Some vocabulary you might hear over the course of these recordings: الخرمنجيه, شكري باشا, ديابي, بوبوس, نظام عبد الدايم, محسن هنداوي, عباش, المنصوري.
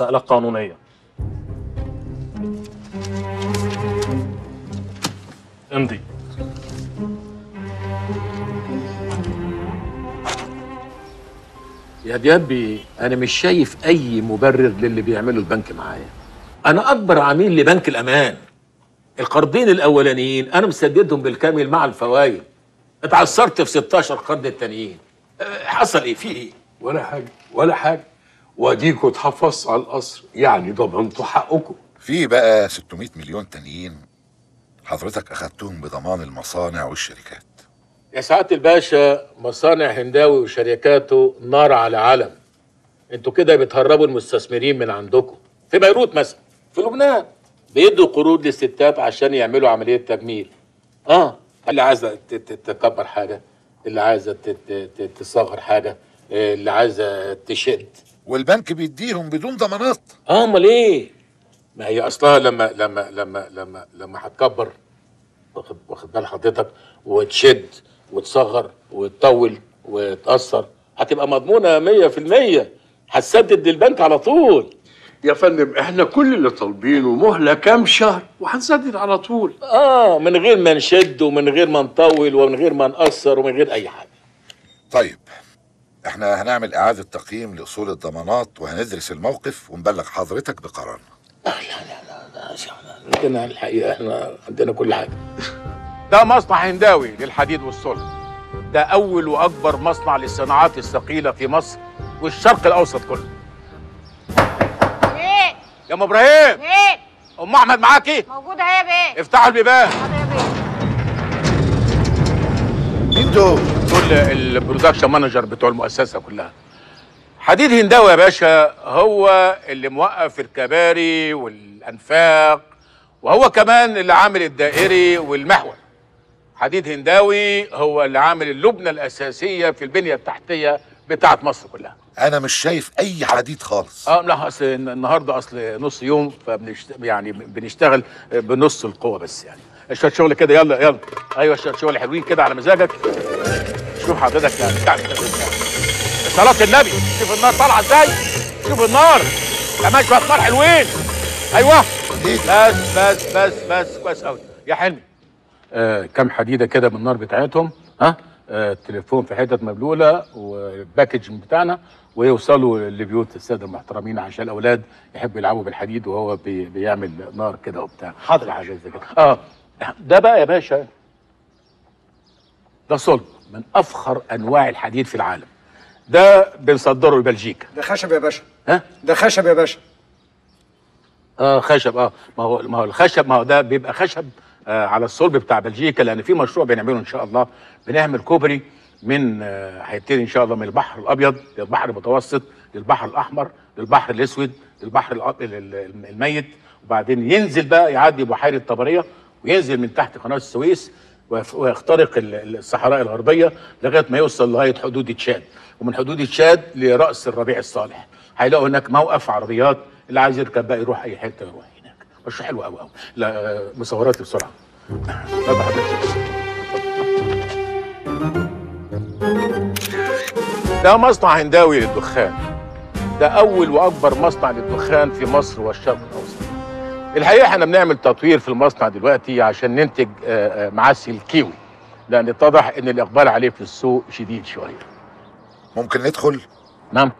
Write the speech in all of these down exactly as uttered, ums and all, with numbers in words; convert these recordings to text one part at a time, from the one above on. مسألة قانونية. امضي. يا ديابي أنا مش شايف أي مبرر للي بيعمله البنك معايا. أنا أكبر عميل لبنك الأمان. القرضين الأولانيين أنا مسددهم بالكامل مع الفوايد. اتعثرت في ستاشر قرض التانيين. حصل إيه؟ في إيه؟ ولا حاجة ولا حاجة. وأديكوا اتحفظت على القصر، يعني ضمنتوا حقكم. في بقى ستمية مليون تانيين حضرتك أخدتهم بضمان المصانع والشركات. يا سعادة الباشا، مصانع هنداوي وشركاته نار على علم. انتوا كده بتهربوا المستثمرين من عندكم. في بيروت مثلا، في لبنان، بيدوا قروض للستات عشان يعملوا عملية تجميل. اه اللي عايزة تكبر حاجة، اللي عايزة تصغر حاجة، اللي عايزة تشد. والبنك بيديهم بدون ضمانات. اه امال ايه؟ ما هي اصلها لما لما لما لما لما هتكبر، واخد واخد بال حضرتك، وتشد وتصغر وتطول وتأثر، هتبقى مضمونة مية في المية، هتسدد للبنك على طول. يا فندم احنا كل اللي طالبينه مهلة كام شهر وهنسدد على طول. اه من غير ما نشد ومن غير ما نطول ومن غير ما نقصر ومن غير أي حاجة. طيب احنا هنعمل إعادة تقييم لأصول الضمانات وهندرس الموقف ونبلغ حضرتك بقرارنا. لا لا لا يا شيخنا، لكن الحقيقة احنا عندنا كل حاجة. ده مصنع هنداوي للحديد والصلب. ده أول وأكبر مصنع للصناعات الثقيلة في مصر والشرق الأوسط كله. بيه يا أم إبراهيم، بيه أم أحمد معاكي؟ موجودة أهي يا بيه. افتحوا البيبان. حاضر يا بيه. مين دول؟ دول البرودكشن مانجر بتوع المؤسسة كلها. حديد هنداوي يا باشا هو اللي موقف الكباري والأنفاق، وهو كمان اللي عامل الدائري والمحور. حديد هنداوي هو اللي عامل اللبنه الاساسيه في البنيه التحتيه بتاعه مصر كلها. انا مش شايف اي حديد خالص. اه لا، اصل النهارده اصل نص يوم، فبنشت... يعني بنشتغل بنص القوه بس. يعني شويه شغل كده، يلا يلا. ايوه شويه شغل حلوين كده على مزاجك. شوف حضرتك يعني بتاع صلاه النبي، شوف النار طالعه ازاي، شوف النار كمان شويه نار حلوين. ايوه بس بس بس بس كويس قوي يا حلمي. آه، كم حديده كده من النار بتاعتهم. ها آه، التليفون في حتت مبلوله والباكج بتاعنا، ويوصلوا لبيوت الساده المحترمين عشان الاولاد يحبوا يلعبوا بالحديد وهو بي بيعمل نار كده وبتاع. حاضر حاجه زي كده. اه ده بقى يا باشا ده صلب من افخر انواع الحديد في العالم. ده بنصدره لبلجيكا. ده خشب يا باشا. ها ده خشب يا باشا. اه خشب. اه ما هو ما هو الخشب، ما هو ده بيبقى خشب آه على الصلب بتاع بلجيكا، لان في مشروع بنعمله ان شاء الله. بنعمل كوبري من آه هيبتدي ان شاء الله من البحر الابيض للبحر المتوسط للبحر الاحمر للبحر الاسود للبحر الميت، وبعدين ينزل بقى يعدي بحيره طبريه وينزل من تحت قناه السويس ويخترق الصحراء الغربيه لغايه ما يوصل لغايه حدود تشاد، ومن حدود تشاد لراس الربيع الصالح. هيلاقوا هناك موقف عربيات، اللي عايز يركب بقى يروح اي حته يروح هناك. مش حلو قوي قوي. لا مصوراتي بسرعه. ده مصنع هنداوي للدخان. ده اول واكبر مصنع للدخان في مصر والشرق الاوسط. الحقيقه احنا بنعمل تطوير في المصنع دلوقتي عشان ننتج معسل كيوي، لان اتضح ان الاقبال عليه في السوق شديد شويه. ممكن ندخل؟ نعم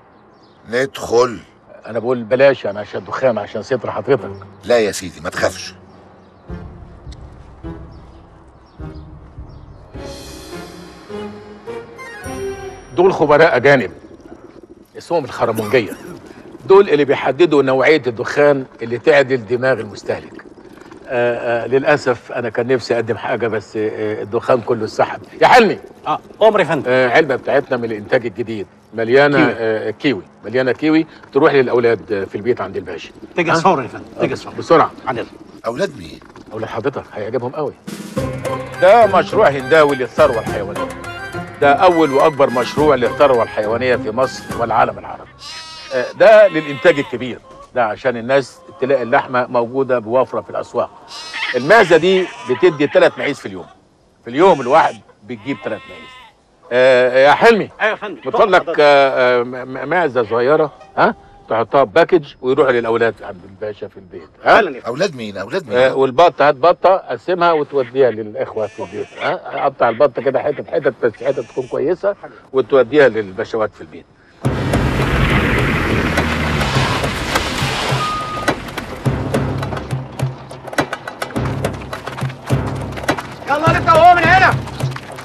ندخل. أنا بقول بلاش، أنا عشان دخان، عشان ستر حضرتك. لا يا سيدي ما تخافش. دول خبراء أجانب اسمهم الخرمنجيه. دول اللي بيحددوا نوعية الدخان اللي تعدل دماغ المستهلك. آآ آآ للأسف أنا كان نفسي أقدم حاجة، بس الدخان كله اتسحب. يا حلمي. أه أمر يا فندم. علبة بتاعتنا من الإنتاج الجديد مليانه كيوي. كيوي مليانه كيوي تروح للاولاد في البيت عند الباشا. تيجي صور يا فندم، تيجي صور بسرعه. عندنا اولاد مين؟ اولاد حضرتك هيعجبهم قوي. ده مشروع هنداوي للثروه الحيوانيه. ده اول واكبر مشروع للثروه الحيوانيه في مصر والعالم العربي. ده للانتاج الكبير، ده عشان الناس تلاقي اللحمه موجوده بوفره في الاسواق. المعزه دي بتدي ثلاث معيز في اليوم، في اليوم الواحد بتجيب ثلاث معيز. آه يا حلمي. ايوه يا فندم. بتقول لك معزه صغيره. ها تحطها في باكج ويروح للاولاد عبد الباشا في البيت. فعلا اولاد مين؟ اولاد مين؟ آه والبطه، هات بطه قسمها وتوديها للاخوه في البيت. ها قطع البطه كده حتت حتت بس حتت تكون كويسه وتوديها للبشوات في البيت. يلا نبدا وهو من هنا.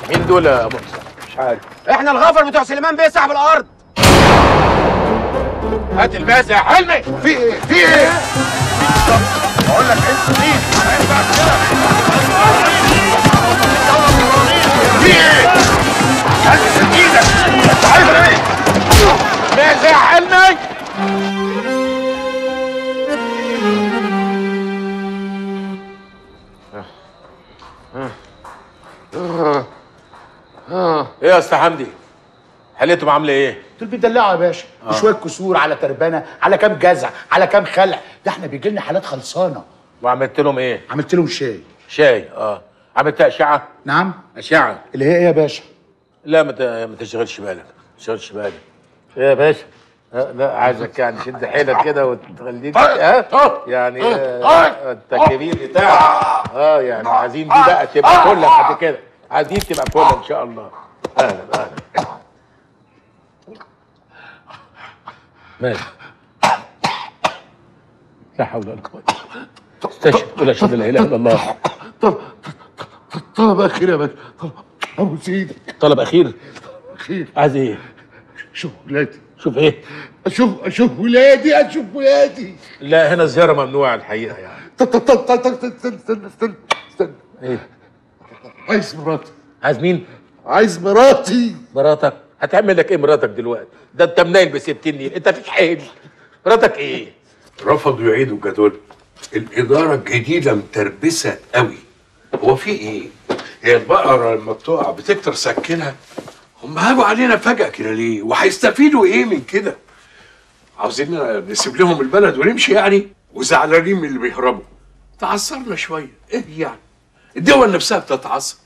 مين دول يا ابو حسام؟ مش عارف. احنا الغفر بتوع سليمان بيه صاحب الارض. هات الباس يا حلمي. في ايه؟ في ايه؟ بقول لك انت مين؟ ما ينفعش كده. في ايه؟ هز ايدك. انت عارف انا ايه؟ باس يا حلمي. ايه يا استاذ حمدي؟ حليتهم عامله ايه؟ دول بيدلعوا يا باشا، آه. شويه كسور على تربانه على كام جزع على كام خلع، ده احنا بيجي لنا حالات خلصانه. وعملت لهم ايه؟ عملت لهم شاي. شاي اه، عملت اشعه؟ نعم؟ اشعه اللي هي ايه يا باشا؟ لا ما تشغلش بالك، ما تشغلش بالك. ايه يا باشا؟ لا عايزك يعني شد حيلك كده وتخليك ها يعني آه التكبير بتاعك اه يعني عايزين دي بقى تبقى كلها بعد كده، عايزين تبقى كلها ان شاء الله. اهلا اهلا. ماشي. لا حول ولا قوة. استشهد ولا شهد لا اله الا الله. طلب طلب اخير يا باشا. طلب ابو سيدي. طلب اخير؟ اخير. عايز ايه؟ شوف ولادي. شوف ايه؟ اشوف اشوف ولادي اشوف ولادي. لا هنا الزيارة ممنوعة الحقيقة يعني. استنى استنى استنى. ايه؟ عايز مراتي. عايز مين؟ عايز مراتي. مراتك؟ هتعمل لك ايه مراتك دلوقتي؟ ده انت منين ب ستين نيل، انت فيك حيل. مراتك ايه؟ رفضوا يعيدوا الجدول. الاداره الجديده متربسه قوي. هو في ايه؟ هي البقره لما بتقع بتكتر سكنها. هم هاجوا علينا فجاه كده ليه؟ وهيستفيدوا ايه من كده؟ عاوزين نسيب لهم البلد ونمشي يعني؟ وزعلانين من اللي بيهربوا. تعصرنا شويه، ايه يعني؟ الدول نفسها بتتعصر.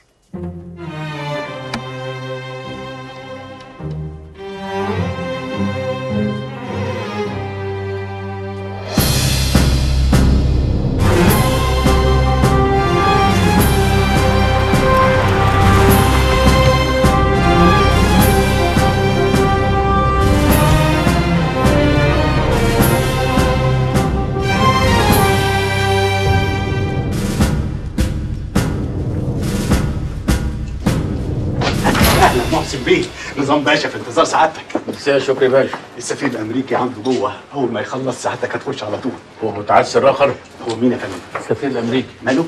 نظام باشا في انتظار سعادتك. ميرسي يا شكري باشا. السفير الامريكي عنده جوه، اول ما يخلص سعادتك هتخش على طول. هو متعسر اخر؟ هو مين يا فندم؟ السفير الامريكي. ماله؟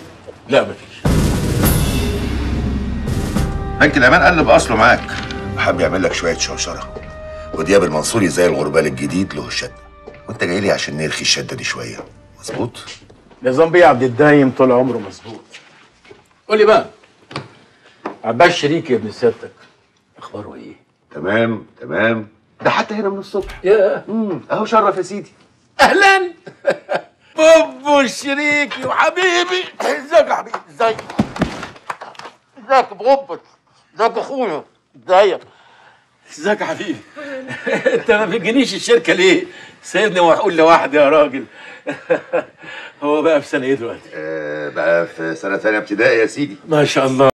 لا مفيش. بنك الامان قلب اصله معاك، حابب يعمل لك شويه شوشره. ودياب المنصوري زي الغربال الجديد له الشده، وانت جاي لي عشان نرخي الشده دي شويه. مظبوط؟ نظام بيه عبد الدايم طول عمره مظبوط. قول لي بقى عباش شريك يا ابن سيادتك اخباره ايه؟ تمام تمام، ده حتى هنا من الصبح. ياه امم اهو شرف يا سيدي. اهلا بوبو الشريكي وحبيبي. ازيك يا حبيبي؟ ازيك؟ ازيك بوبو؟ ازيك يا اخويا؟ ازيك؟ ازيك يا حبيبي؟ انت ما بتجينيش الشركه ليه؟ سيبني وهقول لوحدي يا راجل. هو بقى في سنه ايه دلوقتي؟ آه بقى في سنه ثانيه ابتدائي يا سيدي. ما شاء الله.